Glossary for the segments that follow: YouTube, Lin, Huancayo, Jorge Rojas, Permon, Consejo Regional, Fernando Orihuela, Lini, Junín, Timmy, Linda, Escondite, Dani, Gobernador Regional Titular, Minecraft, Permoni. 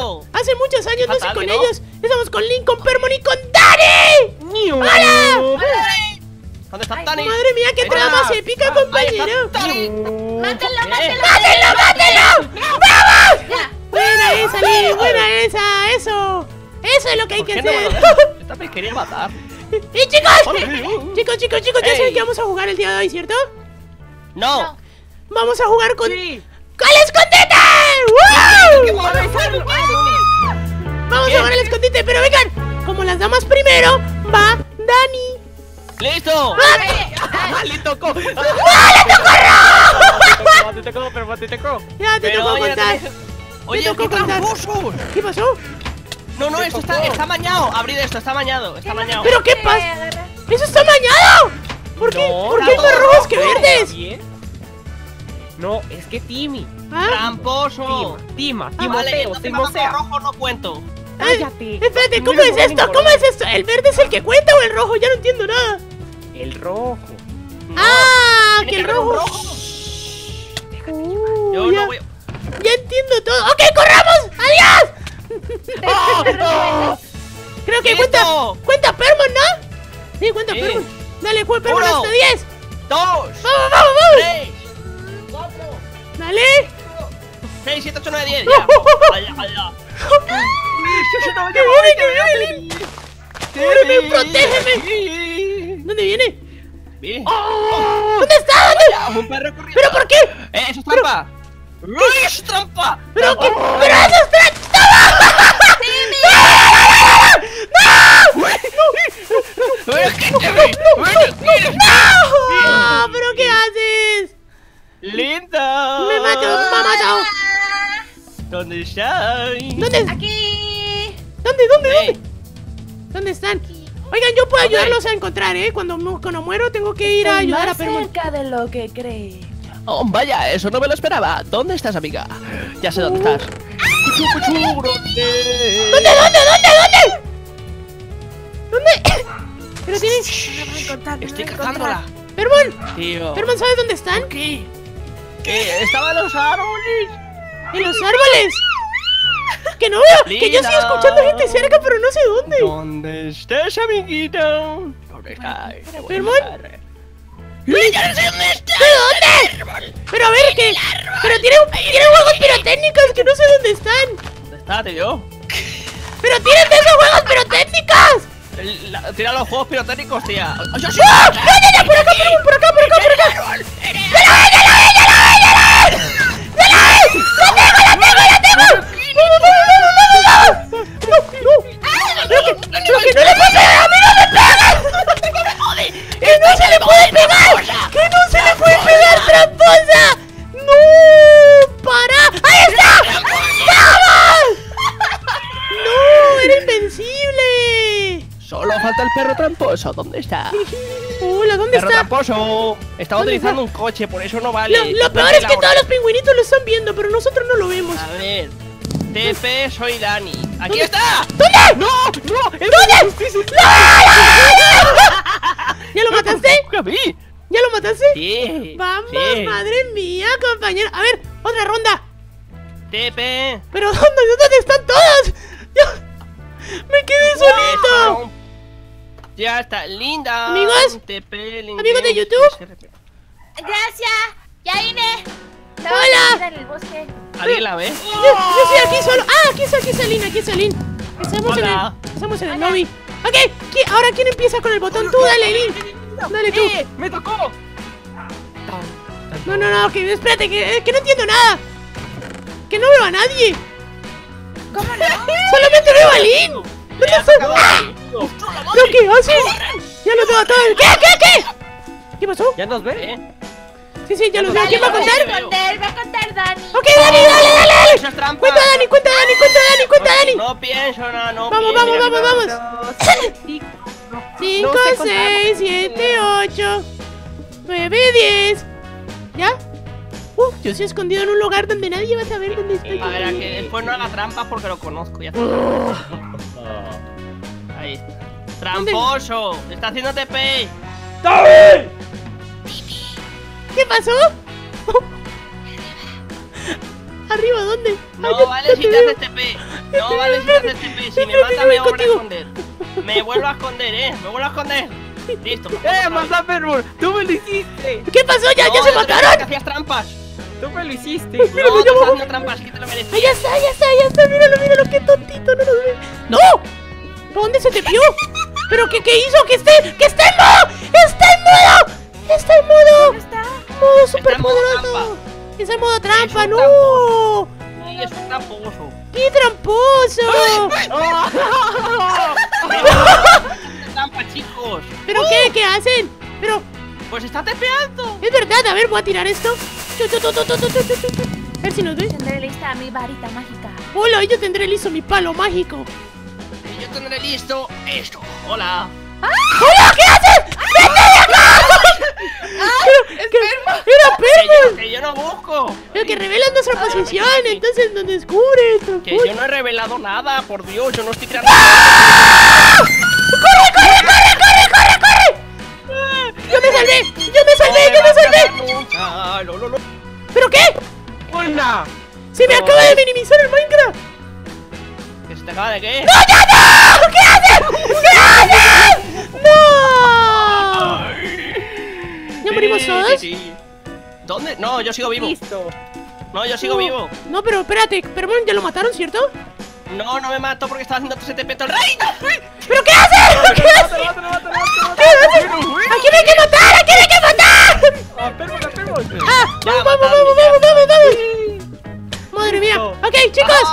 eso? Hace muchos años, no sé, con ellos. Estamos con Lin, con Permoni y con Dani. ¡Hola! ¿Dónde está Dani? Madre mía, qué trama se pica, compañero. ¡Mátelo, mátelo! ¡Mátelo, mátelo! ¡Vamos! Buena esa, Lin, buena esa. Eso. Eso es lo que hay que hacer. Yo también quería matar. ¡Y chicos! Chicos, ya saben que vamos a jugar el día de hoy, ¿cierto? No. Vamos a jugar con... ¡Al escondite! ¡Wow! Vamos a jugar al escondite, pero vengan, como las damas primero, va Dani. ¡Listo! ¡Ah, le tocó! ¡Ah, le tocó! ¡No! ¡Te tocó! ¡Ya te tocó contar! ¡Oye, qué tramposos! ¿Qué pasó? No, esto está mañado. Abrir esto, está mañado. ¿Pero qué pasa? ¡Eso está mañado! ¿Por qué? ¿Por qué hay más rojos que verdes? No, es que Timmy. Tramposo. Timoteo. Rojo no cuento. Cállate. Espérate, ¿cómo es esto? ¿Cómo es esto? ¿El verde es el que cuenta o el rojo? Ya no entiendo nada. El rojo. Ah, que el rojo. Yo no voy. Ya entiendo todo. ¡Ok, corramos! ¡Adiós! Creo que cuenta Permon, ¿no? Sí, cuenta Permon. Dale, Permon hasta 10. 2. ¡Vamos! Dale. 6, 7, 8, 9, 10. Ya. ¡Cúbreme! ¡Protégeme! ¿Dónde viene? ¿Dónde está? ¿Dónde? ¿Pero por qué? ¡Eso es trampa! ¡Es trampa! ¡Pero qué! ¡Pero eso es trampa! ¡No! ¡No! ¿Pero qué haces? ¡Linda! ¡Me mató! ¡Me ha matado! ¿Dónde están? ¿Dónde? ¡Aquí! ¿Dónde? ¿Dónde están? Aquí. Oigan, yo puedo ayudarlos a encontrar, ¿eh? Cuando muero tengo que ir a ayudar a Permoni. Más cerca de lo que crees. Oh, vaya, eso no me lo esperaba. ¿Dónde estás, amiga? Ya sé dónde estás. ¿Dónde? Pero estoy cazándola. Permon, ¿sabes dónde están? ¿Qué? ¿Qué? Estaban los árboles. ¿En los árboles? Que no veo, Lina. Que yo sigo escuchando gente cerca, pero no sé dónde. ¿Dónde estás, amiguito? ¿Dónde estás? ¿Permon? ¡Yo no sé dónde estás! ¿Pero dónde? Pero a ver, ¿qué? Pero tienen juegos pirotécnicos que no sé dónde están. ¿Dónde está, tío? ¡Pero tienen de esos juegos pirotécnicos! Tira los juegos pirotécnicos, tía. ¡No, no, no! ¡Por acá, por acá! ¡Ya la tengo! ¡No! ¡Que no le puedo pegar! ¡A mí no me pegas! ¡Que no se le puede pegar! ¡Que no se le puede pegar, tramposa! ¡No! ¡Para! ¡Ahí está! ¡Vamos! ¡No! ¡Era invencible! Solo falta el perro tramposo. ¿Dónde está? Hola, ¿dónde está? Perro tramposo. Estaba utilizando un coche, por eso no vale. Lo peor es que todos los pingüinitos lo están viendo, pero nosotros no lo vemos. A ver. TP, soy Dani. ¡Aquí está! ¿Dónde? ¡No! ¿Dónde? ¿Ya lo mataste? ¿Ya lo mataste? Sí. Vamos, madre mía, compañero. A ver, otra ronda. TP. ¿Pero dónde están todos? ¡Me quedé solito! Ya está, Linda. Amigos, amigos de YouTube. Gracias, ya vine. Hola. ¿Alguien la ve? Yo estoy aquí solo. Ah, aquí está Lin. Estamos en el lobby. Ok, ahora ¿quién empieza con el botón? Tú, dale, Lin. Dale tú. Me tocó. No, que espérate, que no entiendo nada. Que no veo a nadie. ¿Cómo no? ¡Solamente veo a Lin! ¡No te fue! ¡Lo que haces! ¡Ya los veo a todos! ¿Qué? ¿Qué pasó? ¿Ya nos ve? Sí, ya los veo. ¿Quién va a contar? Va a contar Dani. Ok, Dani, dale. Cuenta Dani. No pienso, no. Vamos. 5, 6, 7, 8, 9, 10. ¿Ya? Yo estoy escondido en un lugar donde nadie va a saber dónde estoy. A ver, a que después no haga trampa porque lo conozco. Ya. Ahí está. ¡Tramposo! ¡Está haciendo TP! ¡Dani! ¿Qué pasó? ¿Arriba dónde? No, vale, si te haces TP. No vale si me haces TP, si me mata me vuelvo a esconder. Me vuelvo a esconder, me vuelvo a esconder. Listo. Mata Permoni, tú me lo hiciste. ¿Qué pasó ya? No, ¿ya se mataron? Que hacías trampas. Tú me lo hiciste. No, mira, me llamó. Haciendo trampas, que te lo mereces. Ahí está, ahí está, ahí está. Míralo, míralo, qué tontito, no lo ve. ¡No! ¿Para dónde se te vio? ¿Pero qué hizo? ¡Que esté en modo! ¡Está en modo! ¡Está en modo! Está? ¡Modo superpoderoso! ¡Está en modo trampa! ¡No! Sí, es un tramposo. ¡Qué tramposo! ¡Trampa, chicos! ¿Pero qué? ¿Qué hacen? Pero... pues está tepeando. Es verdad, a ver, voy a tirar esto. A ver si nos ven. Yo tendré lista mi varita mágica. Hola, yo tendré listo mi palo mágico. Y yo tendré listo esto. Hola. ¡Hola! ¿Qué haces? ¡Vete de acá! ¡Es Permoni! ¡Era Permoni! Que yo no busco. Pero que revelas nuestra posición, entonces nos descubres. Que yo no he revelado nada, por Dios, yo no estoy tirando. ¡Corre, corre, corre, corre, corre, corre! ¡Yo me salvé! ¡Yo me salvé! ¡Yo me salvé! ¿Pero qué? ¡Hola! ¡Se me acaba de minimizar el Minecraft! ¿Que se te acaba de qué? ¡No, ya no! ¿Qué haces? ¿Qué haces? ¡No! ¿Ya morimos todos? ¿Dónde? No, yo sigo vivo. Listo. No, yo sigo vivo. No, pero espérate, Permoni, ¿ya lo mataron, cierto? No, no me mato porque estaba haciendo ese TP todo el rato. ¿Pero qué haces? ¿Qué haces? ¡Aquí me hay que matar! ¡Aquí me hay que matar! ¡Ah, Permoni, Permoni! ¡Ah! ¡Vamos, vamos, vamos, vamos, vamos! ¡Madre mía! Ok, chicos,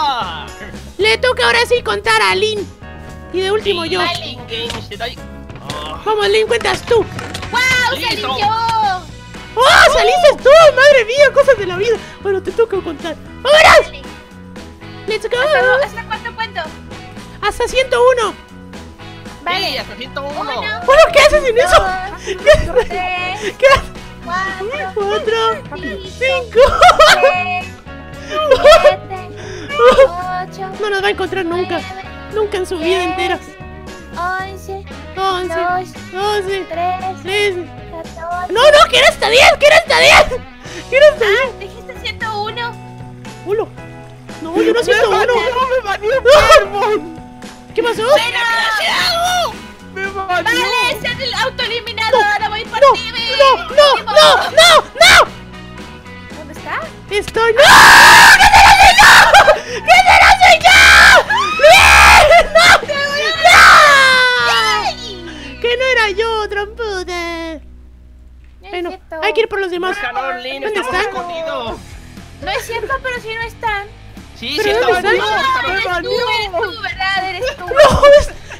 le toca ahora sí contar a Lin. Y de último yo. Vamos, Lin, cuentas tú. ¡Wow! ¡Salí yo! ¡Oh! ¡Saliste tú! ¡Madre mía! Cosas de la vida. Bueno, te toca contar. ¡Vámonos! ¡Let's go! ¿Hasta cuánto cuento? ¡Hasta 101! Vale, sí, hasta 101. Uno. Bueno, ¿qué haces sin eso? ¿Qué haces? 4, 5, 7, 8. No nos va a encontrar nunca. 9, nunca en su 10, vida entera. 11, 12, 13, 14. No, no, que era hasta 10, que era hasta 10. Que era hasta 10. Ah, dijiste 101. Uno. No, yo no siento uno. No, me baneó Permoni. ¿Qué pasó? ¡Desgraciado! ¡Me baneó! Vale, se ha autoeliminado. Ahora voy por Timmy. No. ¿Dónde está? Estoy. ¡No! ¡Que no soy yo! ¡No! ¡Que no era yo, trampuda! Bueno, hay que ir por los demás. ¿Dónde están? No es cierto, pero si no están. Sí, sí, estaba en el eres tú, ¿verdad? Eres tú. No,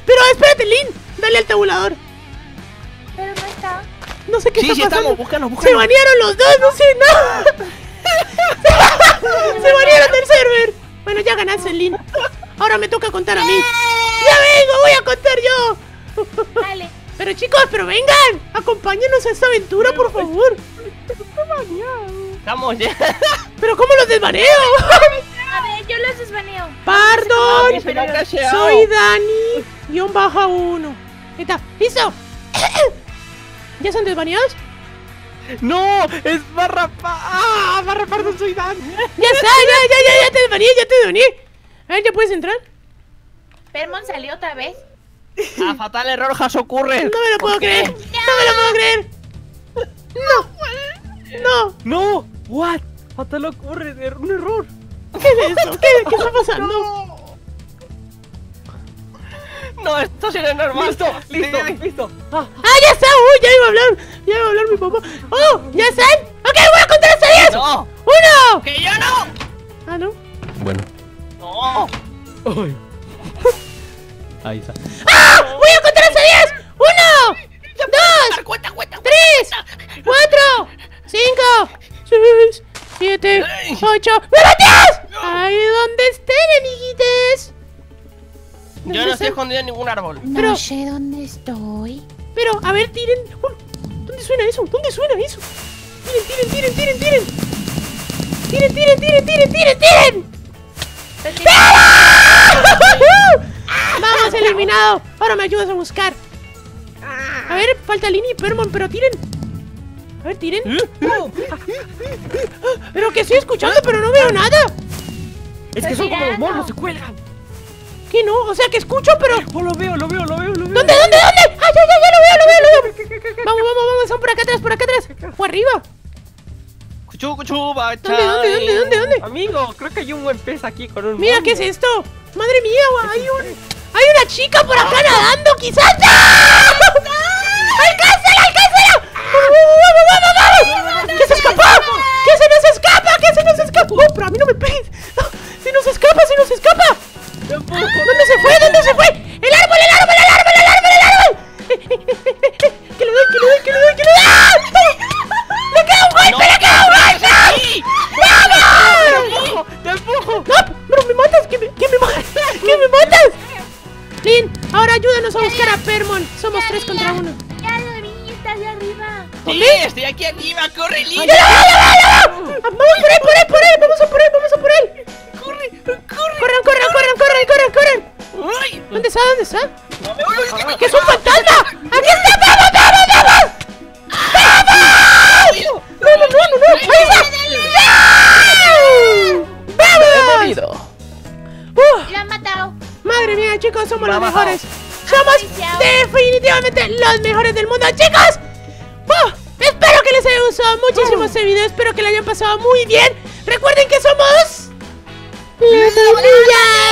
pero espérate, Lin, dale al tabulador. Pero no está. No sé qué está pasando. Sí, estamos, búscanos. Se banearon los dos, no sé nada. Se banearon del server. Bueno, ya ganaste, Lin. Ahora me toca contar a mí. ¡Ya vengo! ¡Voy a contar yo! Dale. Pero chicos, pero vengan, acompáñenos a esta aventura, por favor. Estamos ya. Pero ¿cómo los desvaneo? A ver, yo los desvaneo. Perdón, soy Dani _1. Está, listo. ¿Ya son desvaneados? No, es barra pardo, soy Dani. Ya está, ya te desvaneé, A ver, ¿ya puedes entrar? Permoni salió otra vez. A fatal error, has ocurre. No me lo puedo creer. No me lo puedo creer. No. No. What? Fatal ocurre, un error. ¿Qué es esto? ¿Qué está pasando? No, esto sí no es normal. Listo. Ya está. Ya iba a hablar. Mi papá. Oh, ya están. Ok, voy a contar hasta 10. No. Uno. Que yo no. Ah, no. Bueno. No. Ay. Ahí está. ¡Ah! ¡Voy a contar hasta 10! ¡1, 2, 3, 4, 5, 6, 7, 8! ¡Me matías! ¡Ahí donde estén, amiguites! Yo no estoy escondido en ningún árbol. No sé dónde estoy. Pero, a ver, tiren. ¿Dónde suena eso? Tiren. Tiren. ¡Vamos, eliminado! Ahora me ayudas a buscar. A ver, falta Lini y Permoni, pero tiren. A ver, tiren. Pero que estoy escuchando, pero no veo nada. Es que son como los monos, se cuelgan. ¿Qué no? O sea, que escucho, pero... Oh, lo veo. ¿Dónde? ¡Ah, ya, lo veo! Vamos, son por acá atrás, ¡O arriba! ¿Dónde? Amigo, creo que hay un buen pez aquí con un... Mira, ¿qué es esto? Madre mía, guay, hay una chica por acá nadando, quizás. ¡Ah! ¡Alcáncela! ¡Vamos! ¡Que se escapó! ¡Que se nos escapa! ¡Oh, pero a mí no me pegues! ¡Se nos escapa! ¿Dónde se fue? ¡El árbol! ¡Que le doy! ¡Ah! ¡Le cae un golpe! ¡Vamos! ¡Te empujo! ¡No! ¡Pero me matas! ¡Que me matas! Lin, ahora ayúdanos a buscar a Permon. Somos 3 contra 1. ¡Ya, Lori! ¡Estás de arriba! ¡Sí! ¡Estoy aquí arriba! ¡Corre, Lin! ¡Ya! ¡Vamos por él! ¡Vamos a por él! ¡Corran! ¡Ay! ¿Dónde está? ¡Que es un fantasma! ¡Aquí está! ¡Vamos! ¡No! ¡Ahí está! ¡Vamos! ¡Lo han matado! Madre mía, chicos, somos los mejores. Somos definitivamente los mejores del mundo, chicos. ¡Oh! Espero que les haya gustado muchísimo este video. Espero que lo hayan pasado muy bien. Recuerden que somos... ¡Los Ninjas!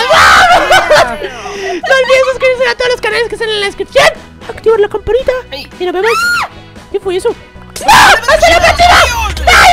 No olviden suscribirse a todos los canales que están en la descripción. Activar la campanita. Y nos vemos. ¿Qué fue eso? ¡No! ¡Hasta la próxima!